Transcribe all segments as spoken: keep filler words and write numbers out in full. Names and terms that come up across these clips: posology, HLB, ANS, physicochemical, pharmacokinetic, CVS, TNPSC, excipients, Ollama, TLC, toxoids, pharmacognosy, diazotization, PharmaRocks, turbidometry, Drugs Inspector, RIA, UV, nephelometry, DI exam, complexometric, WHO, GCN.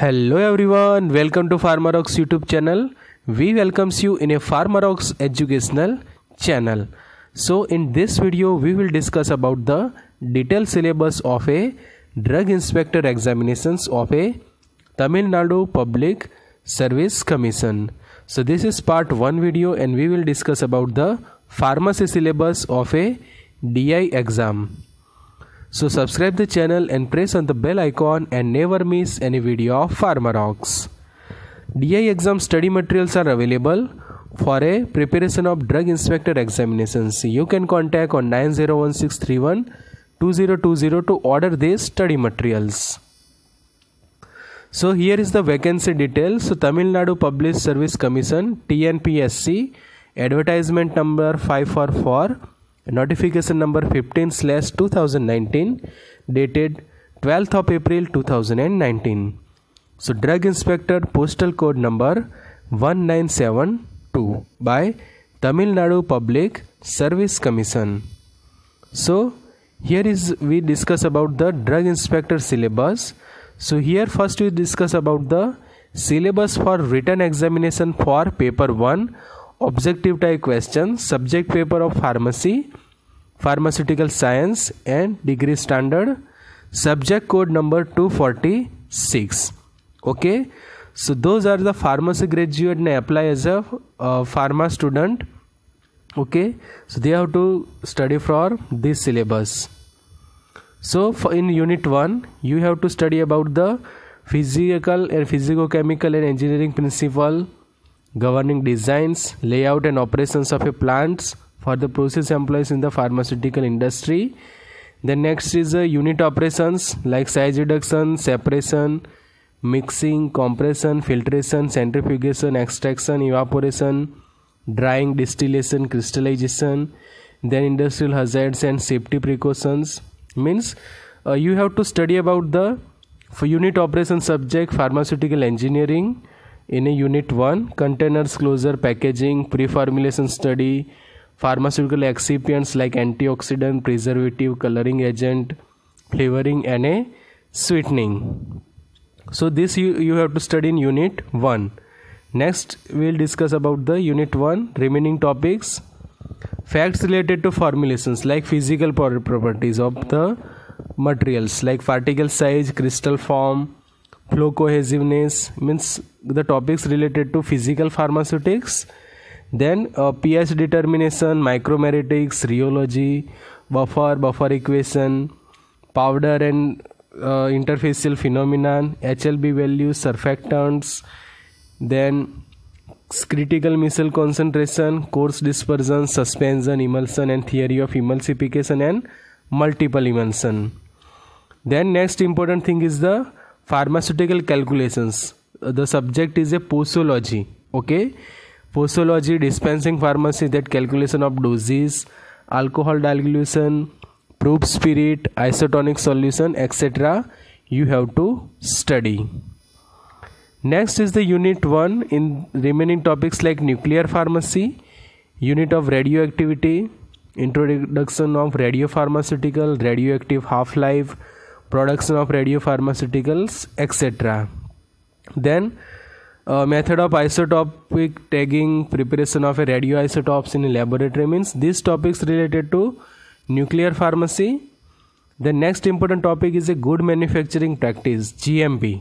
Hello everyone, welcome to PharmaRocks YouTube channel. We welcomes you in a PharmaRocks educational channel. So in this video we will discuss about the detailed syllabus of a drug inspector examinations of a Tamil Nadu Public Service Commission. So this is part one video and we will discuss about the pharmacy syllabus of a D I exam. So subscribe the channel and press on the bell icon and never miss any video of PharmaRocks. D I exam study materials are available for a preparation of drug inspector examinations. You can contact on nine zero one six three one two zero two zero to order these study materials. So here is the vacancy details. So Tamil Nadu Public Service Commission T N P S C, advertisement number five four four, notification number fifteen slash two thousand nineteen, dated twelfth of April two thousand nineteen. So drug inspector postal code number one nine seven two by Tamil Nadu Public Service Commission. So here is we discuss about the drug inspector syllabus. So here first we discuss about the syllabus for written examination for paper one, objective type questions, subject paper of pharmacy, pharmaceutical science and degree standard, subject code number two forty-six. Okay, so those are the pharmacy graduate and apply as a uh, pharma student. Okay, so they have to study for this syllabus. So for in unit one you have to study about the physical and physicochemical and engineering principle, governing designs, layout and operations of a plants for the process employees in the pharmaceutical industry. Then next is a unit operations like size reduction, separation, mixing, compression, filtration, centrifugation, extraction, evaporation, drying, distillation, crystallization. Then industrial hazards and safety precautions. Means uh, you have to study about the for unit operation subject pharmaceutical engineering in a unit one, containers, closure, packaging, pre-formulation study, pharmaceutical excipients like antioxidant, preservative, coloring agent, flavoring and a sweetening. So this you, you have to study in unit one. Next we will discuss about the unit one remaining topics. Facts related to formulations like physical properties of the materials like particle size, crystal form, flow cohesiveness, means the topics related to physical pharmaceutics. Then uh, pH determination, micrometrics, rheology, buffer, buffer equation, powder and uh, interfacial phenomenon, H L B values, surfactants, then critical missile concentration, coarse dispersion, suspension, emulsion and theory of emulsification and multiple emulsion. Then next important thing is the pharmaceutical calculations. The subject is a posology. Okay, posology, dispensing pharmacy, that calculation of doses, alcohol dilution, proof spirit, isotonic solution, etc. you have to study. Next is the unit one in remaining topics like nuclear pharmacy, unit of radioactivity, introduction of radiopharmaceutical, radioactive half-life, production of radiopharmaceuticals, et cetera. Then uh, method of isotopic tagging, preparation of a radioisotopes in a laboratory, means these topics related to nuclear pharmacy. The next important topic is a good manufacturing practice, G M P.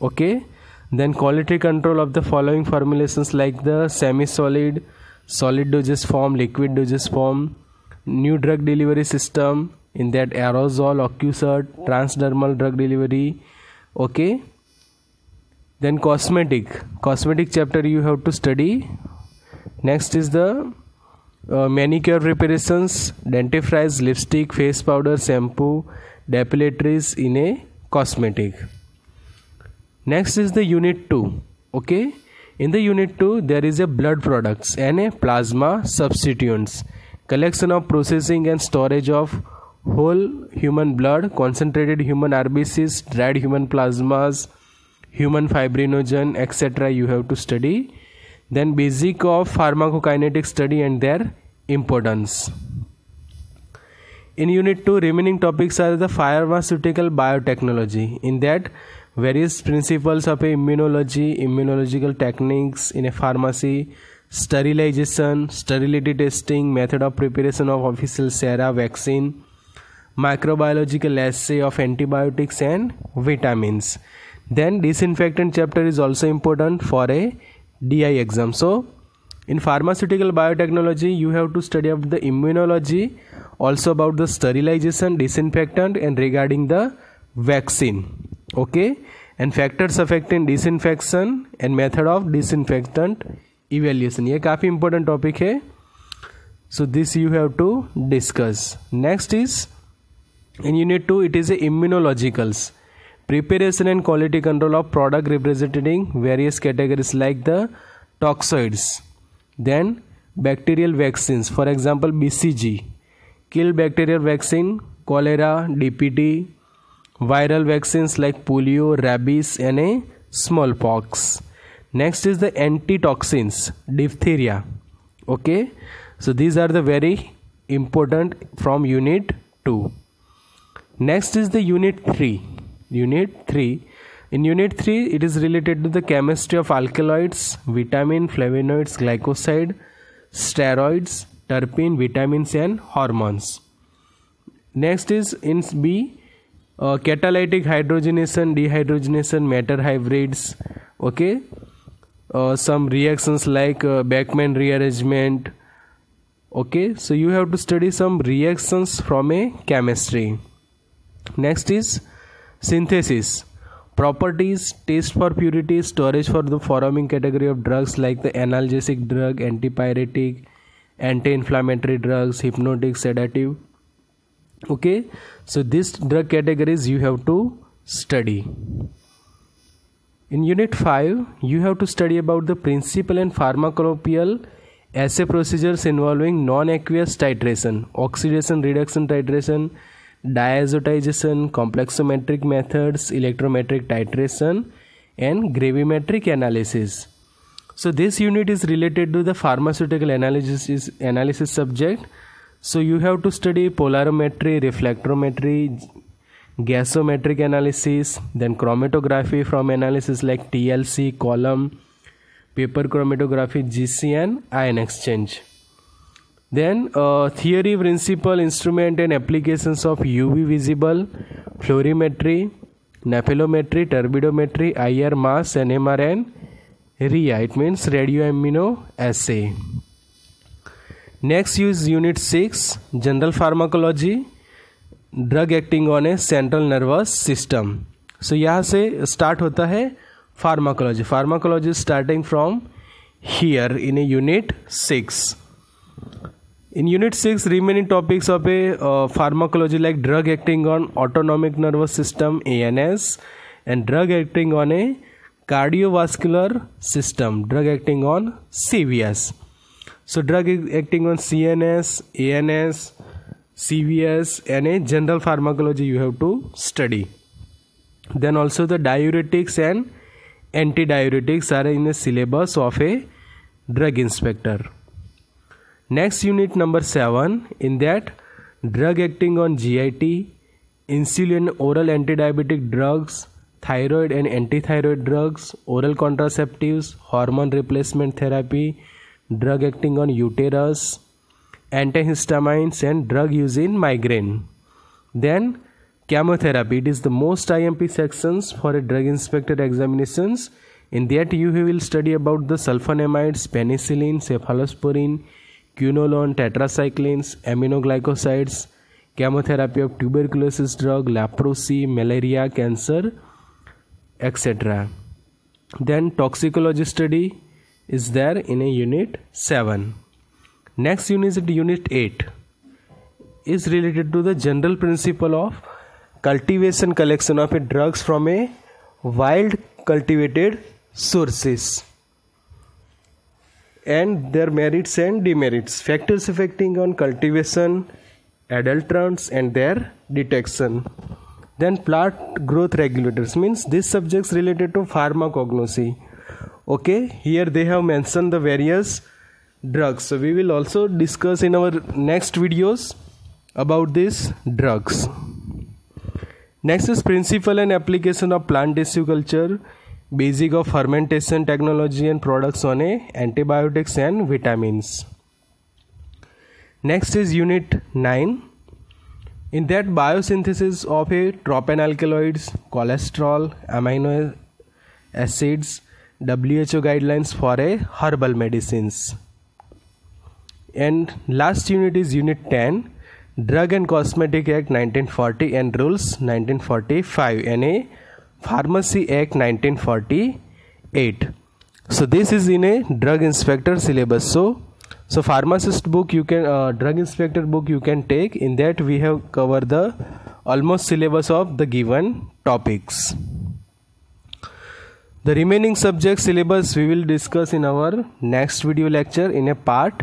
Okay, then quality control of the following formulations like the semi-solid, solid dosage form, liquid dosage form, new drug delivery system, in that aerosol, occlusate, transdermal drug delivery. Okay, then cosmetic cosmetic chapter you have to study. Next is the uh, manicure preparations, dentifrice, lipstick, face powder, shampoo, depilatories in a cosmetic. Next is the unit two. Okay, in the unit two there is a blood products and a plasma substituents, collection of processing and storage of whole human blood, concentrated human R B Cs, dried human plasmas, human fibrinogen, et cetera you have to study. Then basic of pharmacokinetic study and their importance. In unit two remaining topics are the pharmaceutical biotechnology, in that various principles of immunology, immunological techniques in a pharmacy, sterilization, sterility testing, method of preparation of official sera vaccine, microbiological assay of antibiotics and vitamins. Then disinfectant chapter is also important for a D I exam. So in pharmaceutical biotechnology, you have to study about the immunology, also about the sterilization, disinfectant, and regarding the vaccine. Okay, and factors affecting disinfection and method of disinfectant evaluation. ये काफी important topic है. So this you have to discuss. Next is in unit two, it is a immunologicals. Preparation and quality control of product representing various categories like the toxoids. Then bacterial vaccines, for example B C G, kill bacterial vaccine, cholera, D P T, viral vaccines like polio, rabies and a smallpox. Next is the antitoxins, diphtheria. Okay, so these are the very important from unit two. Next is the unit three. Unit three. In unit three, it is related to the chemistry of alkaloids, vitamin, flavonoids, glycoside, steroids, terpene, vitamins and hormones. Next is in B, uh, catalytic hydrogenation, dehydrogenation, matter hybrids. Okay, uh, some reactions like uh, Beckmann rearrangement. Okay, so you have to study some reactions from a chemistry. Next is synthesis, properties, taste for purity, storage for the forming category of drugs like the analgesic drug, antipyretic, anti-inflammatory drugs, hypnotic, sedative. Okay, so these drug categories you have to study. In unit five, you have to study about the principle and pharmacolopial assay procedures involving non-aqueous titration, oxidation reduction titration, diazotization, complexometric methods, electrometric titration and gravimetric analysis. So this unit is related to the pharmaceutical analysis analysis subject. So you have to study polarimetry, reflectometry, gasometric analysis, then chromatography from analysis like T L C, column, paper chromatography, G C N, ion exchange. Then uh, theory, principle, instrument and applications of U V visible, fluorimetry, nephelometry, turbidometry, I R mass, N M R N, R I A, it means radioimmunoassay. Next is unit six, general pharmacology, drug acting on a central nervous system. So यहाँ से start होता है pharmacology. Pharmacology is starting from here in a unit six. In unit six, remaining topics of a uh, pharmacology like drug acting on autonomic nervous system, A N S, and drug acting on a cardiovascular system, drug acting on C V S. So drug acting on C N S, A N S, C V S and a general pharmacology you have to study. Then also the diuretics and antidiuretics are in the syllabus of a drug inspector. Next unit number seven, in that drug acting on G I T, insulin, oral antidiabetic drugs, thyroid and antithyroid drugs, oral contraceptives, hormone replacement therapy, drug acting on uterus, antihistamines and drug use in migraine. Then chemotherapy, it is the most I M P sections for a drug inspector examinations. In that you will study about the sulfonamides, penicillin, cephalosporin, quinolone, tetracyclines, aminoglycosides, chemotherapy of tuberculosis drug, leprosy, malaria, cancer, et cetera. Then toxicology study is there in a unit seven. Next unit, unit eight is related to the general principle of cultivation, collection of drugs from a wild cultivated sources, and their merits and demerits, factors affecting on cultivation, adulterants and their detection. Then plant growth regulators, means this subjects related to pharmacognosy. Okay, here they have mentioned the various drugs. So we will also discuss in our next videos about these drugs. Next is principle and application of plant tissue culture, basic of fermentation technology and products on a antibiotics and vitamins. Next is unit nine. In that, biosynthesis of a tropin alkaloids, cholesterol, amino acids, W H O guidelines for a herbal medicines. And last unit is unit ten, Drug and Cosmetic Act nineteen forty and Rules nineteen forty-five and a Pharmacy Act nineteen forty-eight. So this is in a drug inspector syllabus. So so pharmacist book you can uh, drug inspector book you can take. In that we have covered the almost syllabus of the given topics. The remaining subject syllabus we will discuss in our next video lecture in a part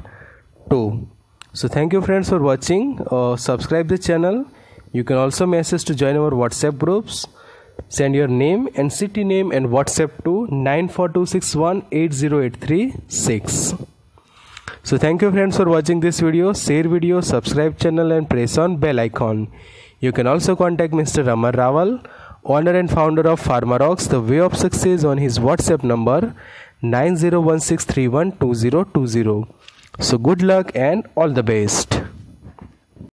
two. So thank you friends for watching. Uh, subscribe the channel. You can also message to join our WhatsApp groups. Send your name and city name and WhatsApp to nine four two six one eight zero eight three six. So thank you friends for watching this video. Share video, subscribe channel and press on bell icon. You can also contact Mister Ramar Rawal, owner and founder of PharmaRocks, the way of success, on his WhatsApp number nine zero one six three one two zero two zero. So good luck and all the best.